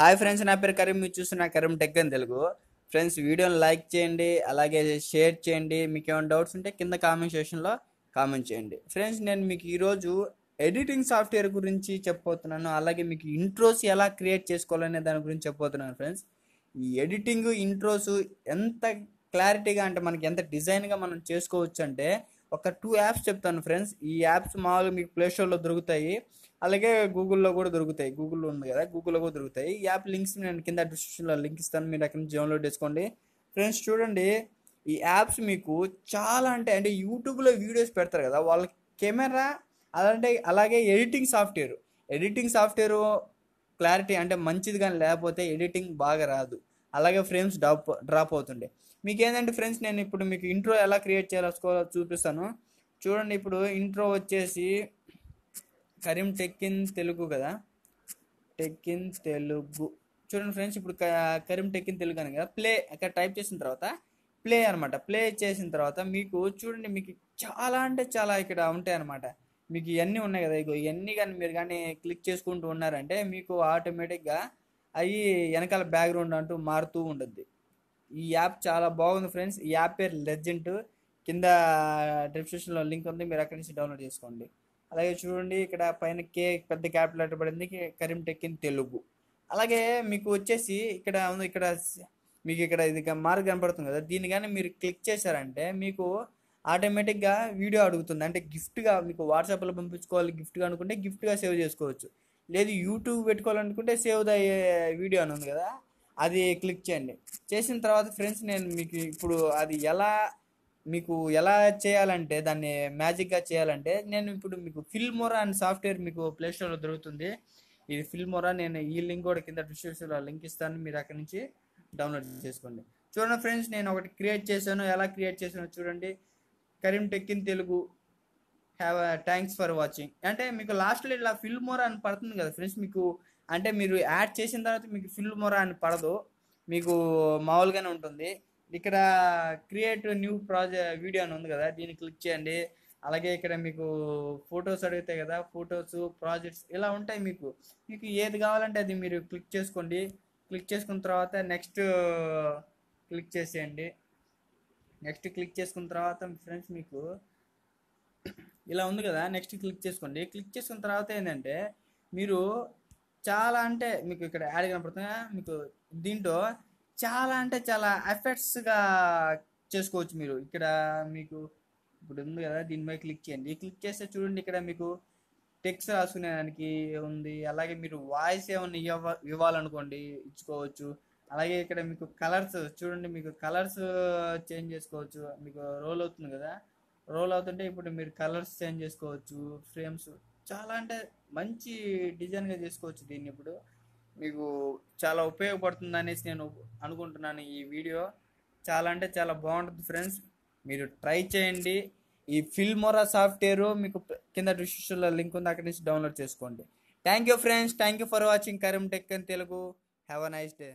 Hi friends, na per Kareem chusna Kareem tech in Telugu. Friends, video like cheyandi, alage share cheyandi. Meeke on doubts unte kinda comment section lo comment cheyandi. Friends, nenu meeku ee roju editing software gurinchi cheppotunnanu, alage meeku intros ela create chesukovalane dani gurinchi cheppotunnanu friends. Ee editing intros enta clarity ga ante manaki enta design ga manam chesukovochu ante oka 2 apps cheptanu friends. Ee apps maalu meeku Play Store lo dorukutayi. అలాగే గూగుల్లో కూడా దొరుకుతాయి, Google ఉంది కదా, గూగుల్లో కూడా దొరుకుతాయి. ఈ యాప్ లింక్స్ నేను కింద డిస్క్రిప్షన్లో లింక్ ఇస్తాను, మీరు అక్కడ నుంచి డౌన్లోడ్ చేసుకోండి. ఫ్రెండ్స్ చూడండి, ఈ యాప్స్ మీకు చాలా అంటే యూట్యూబ్లో వీడియోస్ పెడతారు కదా, వాళ్ళ కెమెరా అలాగే ఎడిటింగ్ సాఫ్ట్వేర్ క్లారిటీ అంటే మంచిది కానీ లేకపోతే ఎడిటింగ్ బాగా రాదు, అలాగే ఫ్రేమ్స్ డ్రాప్ అవుతుండే. మీకు ఏంటంటే ఫ్రెండ్స్, నేను ఇప్పుడు మీకు ఇంట్రో ఎలా క్రియేట్ చేయాలో చూపిస్తాను చూడండి. ఇప్పుడు ఇంట్రో వచ్చేసి కరీం టెక్ ఇన్ తెలుగు కదా, టెక్ ఇన్ తెలుగు చూడండి ఫ్రెండ్స్. ఇప్పుడు కరీం టెక్ ఇన్ తెలుగు అని కదా, ప్లే అక్కడ టైప్ చేసిన తర్వాత ప్లే అనమాట. ప్లే చేసిన తర్వాత మీకు చూడండి, మీకు చాలా చాలా ఇక్కడ ఉంటాయి అనమాట. మీకు ఇవన్నీ ఉన్నాయి కదా, ఇగో ఇవన్నీ కానీ మీరు కానీ క్లిక్ చేసుకుంటూ ఉన్నారంటే మీకు ఆటోమేటిక్గా అవి వెనకాల బ్యాక్గ్రౌండ్ అంటూ మారుతూ ఉంటుంది. ఈ యాప్ చాలా బాగుంది ఫ్రెండ్స్. ఈ యాప్ పేరు లెజెండ్, కింద డిస్క్రిప్షన్లో లింక్ ఉంది, మీరు అక్కడి నుంచి డౌన్లోడ్ చేసుకోండి. అలాగే చూడండి, ఇక్కడ పైన పెద్ద క్యాపిటల్ లెటర్ పడింది, కరీం టెక్ ఇన్ తెలుగు. అలాగే మీకు వచ్చేసి ఇక్కడ మీకు ఇక్కడ ఇది మార్క్ కనపడుతుంది కదా, దీన్ని కానీ మీరు క్లిక్ చేశారంటే మీకు ఆటోమేటిక్గా వీడియో అడుగుతుంది. అంటే గిఫ్ట్గా మీకు వాట్సాప్లో పంపించుకోవాలి, గిఫ్ట్గా అనుకుంటే గిఫ్ట్గా సేవ్ చేసుకోవచ్చు, లేదు యూట్యూబ్ పెట్టుకోవాలనుకుంటే సేవ్ ద వీడియో అని ఉంది కదా, అది క్లిక్ చేయండి. చేసిన తర్వాత ఫ్రెండ్స్, నేను మీకు ఇప్పుడు అది మీకు ఎలా చేయాలంటే, దాన్ని మ్యాజిక్గా చేయాలంటే, నేను ఇప్పుడు మీకు ఫిల్మోరా అనే సాఫ్ట్వేర్ మీకు ప్లే స్టోర్లో దొరుకుతుంది. ఇది ఫిల్మోరా, నేను ఈ లింక్ కూడా కింద డిస్క్రిప్షన్లో లింక్ ఇస్తాను, మీరు అక్కడి నుంచి డౌన్లోడ్ చేసుకోండి. చూడండి ఫ్రెండ్స్, నేను ఒకటి క్రియేట్ చేశాను, ఎలా క్రియేట్ చేశాను చూడండి. Karim tech in Telugu have thanks for watching అంటే మీకు లాస్ట్లో ఇలా ఫిల్మోరా అని పడుతుంది కదా ఫ్రెండ్స్. మీకు అంటే మీరు యాడ్ చేసిన తర్వాత మీకు ఫిల్మోరా అని పడదు, మీకు మామూలుగానే ఉంటుంది. ఇక్కడ క్రియేట్ న్యూ ప్రాజెక్ట్ వీడియో అని ఉంది కదా, దీన్ని క్లిక్ చేయండి. అలాగే ఇక్కడ మీకు ఫొటోస్ అడుగుతాయి కదా, ఫొటోస్ ప్రాజెక్ట్స్ ఇలా ఉంటాయి. మీకు ఏది కావాలంటే అది మీరు క్లిక్ చేసుకోండి. క్లిక్ చేసుకున్న తర్వాత నెక్స్ట్ క్లిక్ చేసేయండి. నెక్స్ట్ క్లిక్ చేసుకున్న తర్వాత ఫ్రెండ్స్ మీకు ఇలా ఉంది కదా, నెక్స్ట్ క్లిక్ చేసుకోండి. క్లిక్ చేసుకున్న తర్వాత ఏంటంటే మీరు చాలా మీకు ఇక్కడ యాడ్ కనపడుతుంది, మీకు దీంట్లో చాలా ఎఫెక్ట్స్గా చేసుకోవచ్చు మీరు. ఇక్కడ మీకు ఇప్పుడు ఉంది కదా, దీనిపై క్లిక్ చేయండి. క్లిక్ చేస్తే చూడండి, ఇక్కడ మీకు టెక్స్ట్ రాసుకునే దానికి ఉంది. అలాగే మీరు వాయిస్ ఏమన్నా ఇవ్వాలనుకోండి ఇచ్చుకోవచ్చు. అలాగే ఇక్కడ మీకు కలర్స్ చూడండి, మీకు కలర్స్ చేంజ్ చేసుకోవచ్చు. మీకు రోల్ అవుతుంది కదా, రోల్ అవుతుంటే ఇప్పుడు మీరు కలర్స్ చేంజ్ చేసుకోవచ్చు. ఫ్రేమ్స్ చాలా మంచి డిజైన్గా చేసుకోవచ్చు దీన్ని. ఇప్పుడు మీకు చాలా ఉపయోగపడుతుంది అనేసి నేను అనుకుంటున్నాను. ఈ వీడియో చాలా బాగుంటుంది ఫ్రెండ్స్, మీరు ట్రై చేయండి. ఈ ఫిల్మోరా సాఫ్ట్వేరు మీకు కింద డిస్క్రిప్షన్లో లింక్ ఉంది, అక్కడి నుంచి డౌన్లోడ్ చేసుకోండి. Thank you friends, thank you for watching Karim tech in Telugu. Have a nice day.